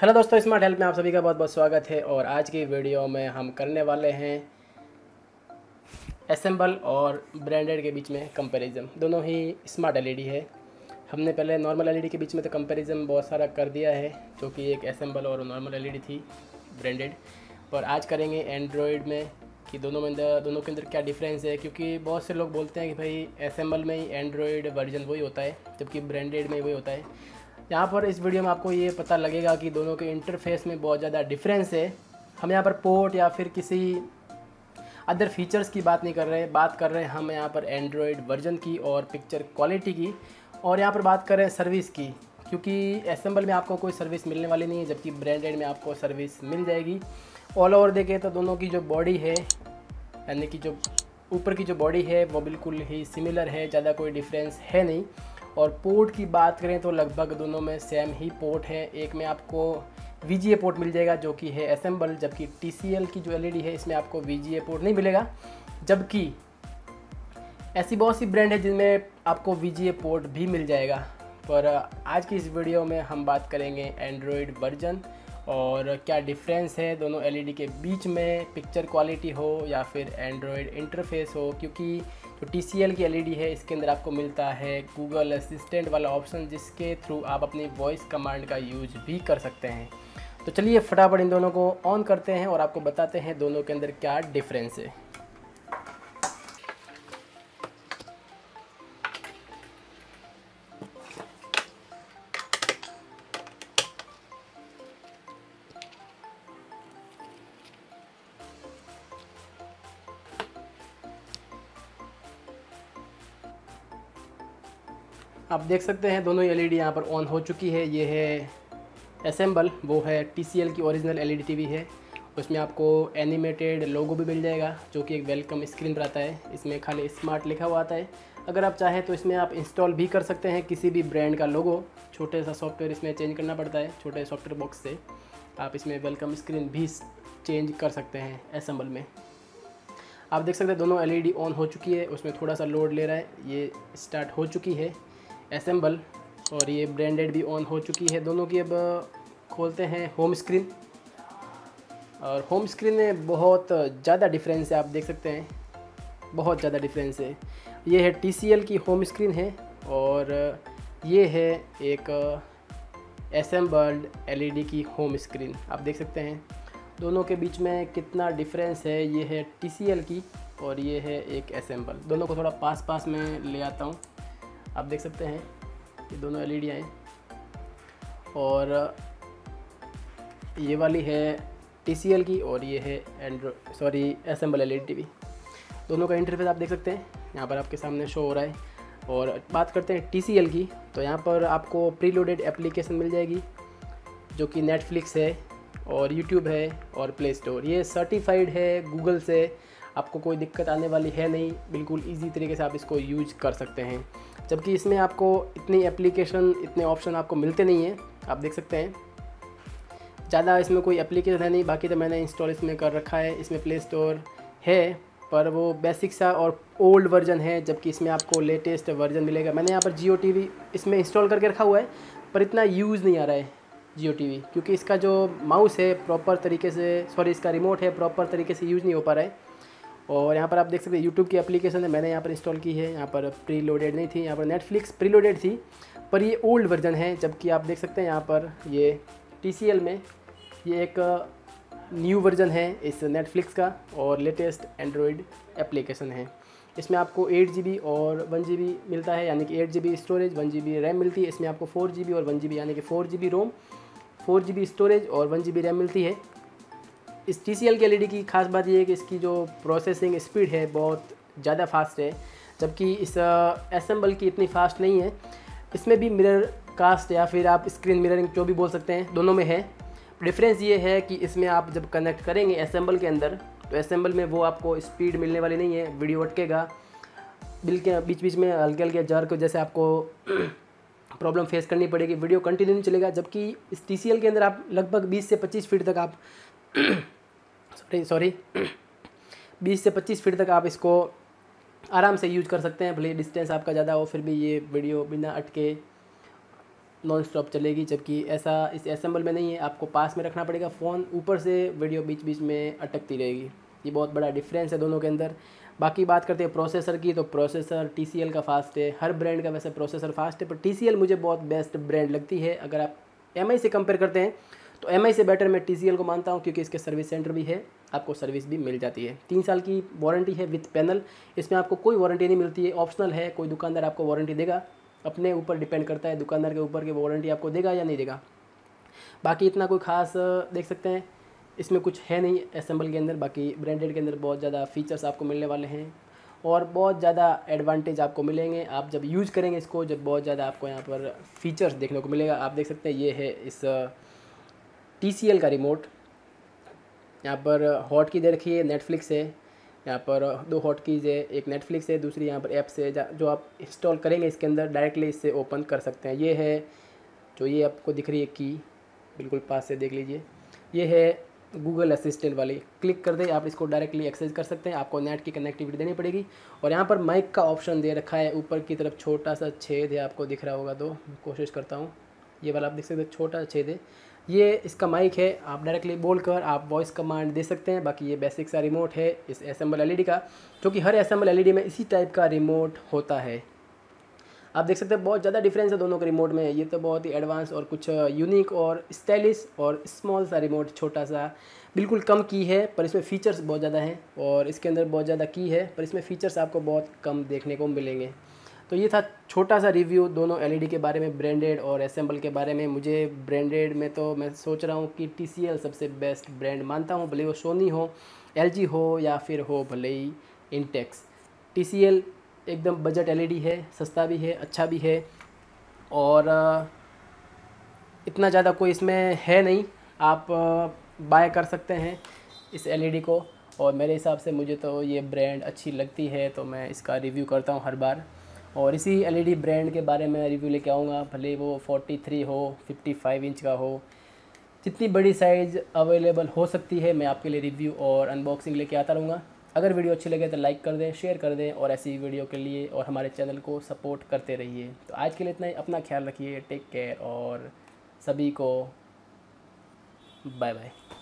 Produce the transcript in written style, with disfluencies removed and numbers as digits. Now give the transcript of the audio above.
Hello दोस्तों, smart help में आप सभी का बहुत बहुत स्वागत है। और आज की वीडियो में हम करने वाले हैं असेंबल और ब्रांडेड के बीच में कंपैरिजन। दोनों ही स्मार्ट एलईडी है। हमने पहले नॉर्मल एलईडी के बीच में तो कंपैरिजन बहुत सारा कर दिया है, जो कि एक असेंबल और नॉर्मल एलईडी थी ब्रांडेड। और आज करेंगे एंड्रॉयड में कि दोनों के अंदर क्या डिफरेंस है, क्योंकि बहुत से लोग बोलते हैं कि भाई असेंबल में ही एंड्रॉयड वर्जन वही होता है, जबकि ब्रांडेड में वही होता है। यहाँ पर इस वीडियो में आपको ये पता लगेगा कि दोनों के इंटरफेस में बहुत ज़्यादा डिफरेंस है। हम यहाँ पर पोर्ट या फिर किसी अदर फीचर्स की बात नहीं कर रहे, बात कर रहे हैं हम यहाँ पर एंड्रॉयड वर्जन की और पिक्चर क्वालिटी की। और यहाँ पर बात कर रहे हैं सर्विस की, क्योंकि असेंबल में आपको कोई सर्विस मिलने वाली नहीं है, जबकि ब्रांडेड में आपको सर्विस मिल जाएगी। ऑल ओवर देखें तो दोनों की जो बॉडी है, यानी कि जो ऊपर की जो बॉडी है, वो बिल्कुल ही सिमिलर है, ज़्यादा कोई डिफरेंस है नहीं। और पोर्ट की बात करें तो लगभग दोनों में सेम ही पोर्ट है। एक में आपको VGA पोर्ट मिल जाएगा जो कि है असेंबल, जबकि TCL की जो LED है इसमें आपको VGA पोर्ट नहीं मिलेगा, जबकि ऐसी बहुत सी ब्रांड है जिनमें आपको VGA पोर्ट भी मिल जाएगा। पर आज की इस वीडियो में हम बात करेंगे एंड्रॉयड वर्जन और क्या डिफरेंस है दोनों LED के बीच में, पिक्चर क्वालिटी हो या फिर एंड्रॉयड इंटरफेस हो। क्योंकि जो TCL की LED है इसके अंदर आपको मिलता है गूगल असिस्टेंट वाला ऑप्शन, जिसके थ्रू आप अपनी वॉइस कमांड का यूज भी कर सकते हैं। तो चलिए फटाफट इन दोनों को ऑन करते हैं और आपको बताते हैं दोनों के अंदर क्या डिफरेंस है। आप देख सकते हैं दोनों ही LED यहाँ पर ऑन हो चुकी है। ये है असेंबल, वो है TCL की ओरिजिनल LED टीवी है। उसमें आपको एनिमेटेड लोगो भी मिल जाएगा जो कि एक वेलकम स्क्रीन पर आता है। इसमें खाली स्मार्ट लिखा हुआ आता है। अगर आप चाहें तो इसमें आप इंस्टॉल भी कर सकते हैं किसी भी ब्रांड का लोगो। छोटे सा सॉफ्टवेयर इसमें चेंज करना पड़ता है, छोटे सॉफ्टवेयर बॉक्स से आप इसमें वेलकम स्क्रीन भी चेंज कर सकते हैं। असेंबल में आप देख सकते हैं दोनों LED ऑन हो चुकी है। उसमें थोड़ा सा लोड ले रहा है, ये स्टार्ट हो चुकी है असेंबल। और ये ब्रांडेड भी ऑन हो चुकी है दोनों की। अब खोलते हैं होम स्क्रीन, और होम स्क्रीन में बहुत ज़्यादा डिफरेंस है। आप देख सकते हैं बहुत ज़्यादा डिफरेंस है। ये है TCL की होम स्क्रीन है और ये है एक असेंबल्ड LED की होम स्क्रीन। आप देख सकते हैं दोनों के बीच में कितना डिफरेंस है। ये है TCL की और ये है एक असेंबल। दोनों को थोड़ा पास पास में ले आता हूँ। आप देख सकते हैं ये दोनों LED हैं। और ये वाली है TCL की और ये है असेंबल LED टीवी। दोनों का इंटरफेस आप देख सकते हैं, यहाँ पर आपके सामने शो हो रहा है। और बात करते हैं TCL की, तो यहाँ पर आपको प्रीलोडेड एप्लीकेशन मिल जाएगी जो कि Netflix है और YouTube है और Play Store। ये सर्टिफाइड है गूगल से, आपको कोई दिक्कत आने वाली है नहीं। बिल्कुल इजी तरीके से आप इसको यूज कर सकते हैं, जबकि इसमें आपको इतनी एप्लीकेशन, इतने ऑप्शन आपको मिलते नहीं हैं। आप देख सकते हैं ज़्यादा इसमें कोई एप्लीकेशन है नहीं। बाकी तो मैंने इंस्टॉल इसमें कर रखा है। इसमें प्ले स्टोर है पर वो बेसिक सा और ओल्ड वर्जन है, जबकि इसमें आपको लेटेस्ट वर्जन मिलेगा। मैंने यहाँ पर जियो TV इसमें इंस्टॉल करके रखा हुआ है, पर इतना यूज़ नहीं आ रहा है जियो TV, क्योंकि इसका जो माउस है प्रॉपर तरीके से, इसका रिमोट है प्रॉपर तरीके से यूज़ नहीं हो पा रहा है। और यहाँ पर आप देख सकते हैं YouTube की एप्लीकेशन है, मैंने यहाँ पर इंस्टॉल की है। यहाँ पर प्रीलोडेड नहीं थी, यहाँ पर Netflix प्रीलोडेड थी, पर ये ओल्ड वर्जन है। जबकि आप देख सकते हैं यहाँ पर ये TCL में ये एक न्यू वर्जन है इस Netflix का और लेटेस्ट एंड्रॉयड एप्लीकेशन है। इसमें आपको 8GB और 1GB मिलता है, यानी कि 8GB स्टोरेज 1GB रैम मिलती है। इसमें आपको 4GB और 1GB, यानी कि 4GB रोम 4GB स्टोरेज और 1GB रैम मिलती है। इस TCL की LED की खास बात यह है कि इसकी जो प्रोसेसिंग स्पीड है बहुत ज़्यादा फास्ट है, जबकि इस असेंबल की इतनी फास्ट नहीं है। इसमें भी मिरर कास्ट या फिर आप स्क्रीन मिररिंग जो भी बोल सकते हैं दोनों में है। डिफरेंस ये है कि इसमें आप जब कनेक्ट करेंगे असेंबल के अंदर, तो असेंबल में वो आपको स्पीड मिलने वाली नहीं है। वीडियो अटकेगा, बीच बीच में हल्के हल्के जर्क जैसे आपको प्रॉब्लम फेस करनी पड़ेगी। वीडियो कंटिन्यू नहीं चलेगा, जबकि इस TCL के अंदर आप लगभग 20 से 25 फीट तक आप 20 से 25 फीट तक आप इसको आराम से यूज कर सकते हैं। भले डिस्टेंस आपका ज़्यादा हो, फिर भी ये वीडियो बिना अटके नॉन स्टॉप चलेगी, जबकि ऐसा इस असेंबल में नहीं है। आपको पास में रखना पड़ेगा फ़ोन, ऊपर से वीडियो बीच बीच में अटकती रहेगी। ये बहुत बड़ा डिफरेंस है दोनों के अंदर। बाकी बात करते हैं प्रोसेसर की, तो प्रोसेसर TCL का फास्ट है। हर ब्रांड का वैसे प्रोसेसर फास्ट है, पर TCL मुझे बहुत बेस्ट ब्रांड लगती है। अगर आप MI से कंपेयर करते हैं तो MI से बेटर मैं TCL को मानता हूँ, क्योंकि इसके सर्विस सेंटर भी है, आपको सर्विस भी मिल जाती है। 3 साल की वारंटी है विथ पैनल। इसमें आपको कोई वारंटी नहीं मिलती है, ऑप्शनल है। कोई दुकानदार आपको वारंटी देगा, अपने ऊपर डिपेंड करता है दुकानदार के ऊपर कि वारंटी आपको देगा या नहीं देगा। बाकी इतना कोई खास देख सकते हैं इसमें कुछ है नहीं असेंबल के अंदर। बाकी ब्रांडेड के अंदर बहुत ज़्यादा फीचर्स आपको मिलने वाले हैं और बहुत ज़्यादा एडवांटेज आपको मिलेंगे। आप जब यूज़ करेंगे इसको, जब बहुत ज़्यादा आपको यहाँ पर फीचर्स देखने को मिलेगा। आप देख सकते हैं ये है इस TCL का रिमोट। यहाँ पर हॉट की दे रखी है, नेटफ्लिक्स है। यहाँ पर 2 हॉट कीज़ है, एक नेटफ्लिक्स है, दूसरी यहाँ पर ऐप्स है जो आप इंस्टॉल करेंगे इसके अंदर डायरेक्टली इससे ओपन कर सकते हैं। ये है जो ये आपको दिख रही है की, बिल्कुल पास से देख लीजिए, ये है गूगल असिस्टेंट वाली। क्लिक कर दे आप इसको डायरेक्टली एक्सेस कर सकते हैं। आपको नेट की कनेक्टिविटी देनी पड़ेगी। और यहाँ पर माइक का ऑप्शन दे रखा है, ऊपर की तरफ छोटा सा छेद है, आपको दिख रहा होगा तो कोशिश करता हूँ, ये वाला आप देख सकते हो, छोटा छेद है, ये इसका माइक है। आप डायरेक्टली बोलकर आप वॉइस कमांड दे सकते हैं। बाकी ये बेसिक सा रिमोट है इस असेंबल LED का, जो कि हर असेंबल LED में इसी टाइप का रिमोट होता है। आप देख सकते हैं बहुत ज़्यादा डिफरेंस है दोनों के रिमोट में। ये तो बहुत ही एडवांस और कुछ यूनिक और स्टाइलिश और स्मॉल सा रिमोट, छोटा सा, बिल्कुल कम की है, पर इसमें फ़ीचर्स बहुत ज़्यादा हैं। और इसके अंदर बहुत ज़्यादा की है, पर इसमें फ़ीचर्स आपको बहुत कम देखने को मिलेंगे। तो ये था छोटा सा रिव्यू दोनों LED के बारे में, ब्रांडेड और असेंबल के बारे में। मुझे ब्रांडेड में तो मैं सोच रहा हूँ कि TCL सबसे बेस्ट ब्रांड मानता हूँ, भले वो सोनी हो, LG हो या फिर हो भले ही इंटेक्स। TCL एकदम बजट LED है, सस्ता भी है, अच्छा भी है, और इतना ज़्यादा कोई इसमें है नहीं। आप बाय कर सकते हैं इस LED को, और मेरे हिसाब से मुझे तो ये ब्रांड अच्छी लगती है, तो मैं इसका रिव्यू करता हूँ हर बार। और इसी LED ब्रांड के बारे में रिव्यू लेके आऊँगा, भले वो 43 हो, 55 इंच का हो, जितनी बड़ी साइज़ अवेलेबल हो सकती है मैं आपके लिए रिव्यू और अनबॉक्सिंग लेके आता रहूँगा। अगर वीडियो अच्छी लगे तो लाइक कर दें, शेयर कर दें, और ऐसी वीडियो के लिए और हमारे चैनल को सपोर्ट करते रहिए। तो आज के लिए इतना ही, अपना ख्याल रखिए, टेक केयर, और सभी को बाय बाय।